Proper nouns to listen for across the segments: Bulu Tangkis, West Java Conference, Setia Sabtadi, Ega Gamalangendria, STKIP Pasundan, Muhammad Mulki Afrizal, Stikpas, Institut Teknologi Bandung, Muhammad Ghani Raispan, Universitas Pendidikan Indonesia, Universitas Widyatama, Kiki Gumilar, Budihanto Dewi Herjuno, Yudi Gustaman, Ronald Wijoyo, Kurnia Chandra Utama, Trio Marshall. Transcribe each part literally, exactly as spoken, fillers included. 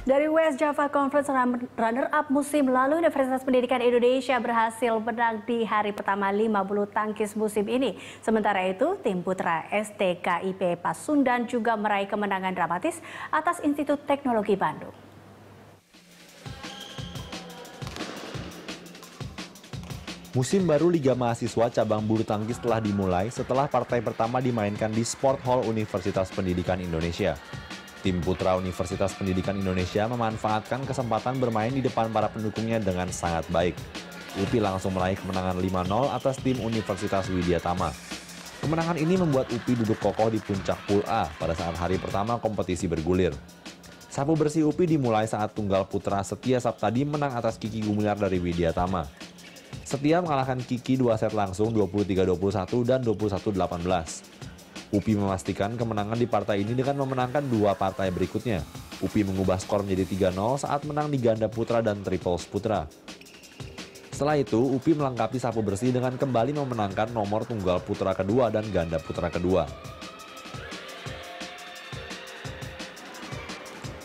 Dari West Java Conference, runner-up musim lalu Universitas Pendidikan Indonesia berhasil menang di hari pertama lima bulu tangkis musim ini. Sementara itu, tim putra S T K I P Pasundan juga meraih kemenangan dramatis atas Institut Teknologi Bandung. Musim baru Liga Mahasiswa cabang bulu tangkis telah dimulai setelah partai pertama dimainkan di Sport Hall Universitas Pendidikan Indonesia. Tim putra Universitas Pendidikan Indonesia memanfaatkan kesempatan bermain di depan para pendukungnya dengan sangat baik. U P I langsung meraih kemenangan lima nol atas tim Universitas Widyatama. Kemenangan ini membuat U P I duduk kokoh di puncak Pool A pada saat hari pertama kompetisi bergulir. Sapu bersih U P I dimulai saat tunggal putra Setia Sabtadi menang atas Kiki Gumilar dari Widyatama. Setia mengalahkan Kiki dua set langsung dua puluh tiga dua puluh satu dan dua puluh satu delapan belas. U P I memastikan kemenangan di partai ini dengan memenangkan dua partai berikutnya. U P I mengubah skor menjadi tiga nol saat menang di ganda putra dan triples putra. Setelah itu, U P I melengkapi sapu bersih dengan kembali memenangkan nomor tunggal putra kedua dan ganda putra kedua.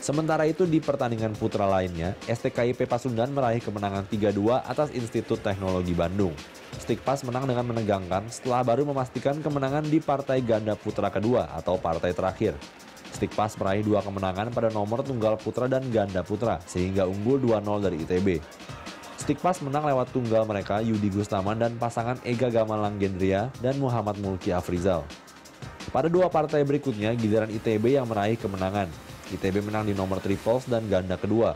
Sementara itu di pertandingan putra lainnya, S T K I P Pasundan meraih kemenangan tiga dua atas Institut Teknologi Bandung. Stikpas menang dengan menegangkan setelah baru memastikan kemenangan di partai ganda putra kedua atau partai terakhir. Stikpas meraih dua kemenangan pada nomor tunggal putra dan ganda putra sehingga unggul dua nol dari I T B. Stikpas menang lewat tunggal mereka Yudi Gustaman dan pasangan Ega Gamalangendria dan Muhammad Mulki Afrizal. Pada dua partai berikutnya giliran I T B yang meraih kemenangan. I T B menang di nomor triples dan ganda kedua.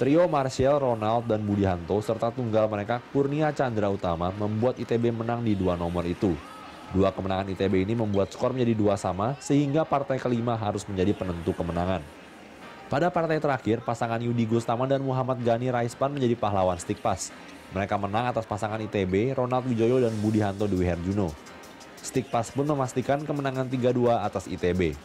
Trio Marshall, Ronald, dan Budihanto serta tunggal mereka Kurnia Chandra Utama membuat I T B menang di dua nomor itu. Dua kemenangan I T B ini membuat skor menjadi dua sama sehingga partai kelima harus menjadi penentu kemenangan. Pada partai terakhir, pasangan Yudi Gustaman dan Muhammad Ghani Raispan menjadi pahlawan stikpas. Mereka menang atas pasangan I T B, Ronald Wijoyo dan Budihanto Dewi Herjuno. Stikpas pun memastikan kemenangan tiga dua atas I T B.